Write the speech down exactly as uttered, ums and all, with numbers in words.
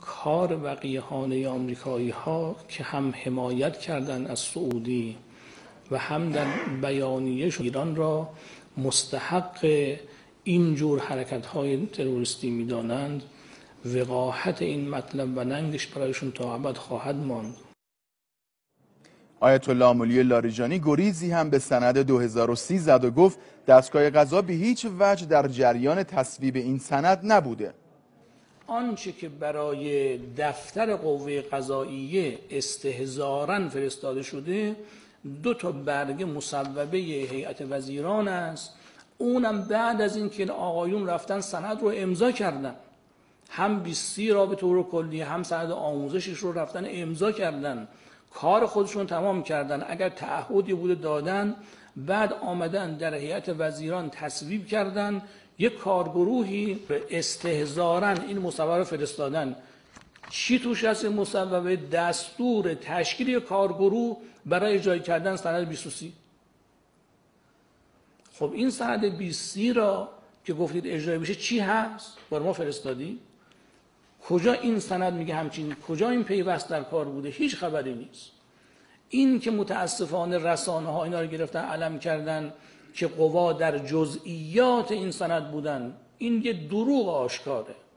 کار وقیحانه آمریکایی ها که هم حمایت کردند از سعودی و هم در بیانیه ایران را مستحق اینجور حرکت های تروریستی می دانند، وقاحت این مطلب و ننگش برایشون تا ابد خواهد ماند. آیت الله مولی لاریجانی گریزی هم به سند دو هزار و سی زد و گفت دستگاه قضا به هیچ وجه در جریان تصویب این سند نبوده. آنچه که برای دفتر قوه قضاییه استحضاراً فرستاده شده دو تا برگه مصوبه هیئت وزیران است، اونم بعد از اینکه این آقایون رفتن سند رو امضا کردن، هم بیست سی را به طور کلی هم سند آموزشش رو رفتن امضا کردن، کار خودشون تمام کردن. اگر تعهدی بوده دادن، بعد آمدن در هیئت وزیران تصویب کردن، یک کارگروهی استحضاراً این مصوبه رو فرستادن. چی توش هست این مصوبه؟ دستور تشکیل کارگروه برای اجرای کردن سند بیست و سی. خب این سند بیست سی را که گفتید اجرای بشه چی هست؟ بر ما فرستادی؟ کجا این سند میگه همچین؟ کجا این پیوست در کار بوده؟ هیچ خبری نیست. این که متاسفانه رسانه ها اینا رو گرفتن علم کردن که قوا در جزئیات این سند بودن، این یه دروغ آشکاره.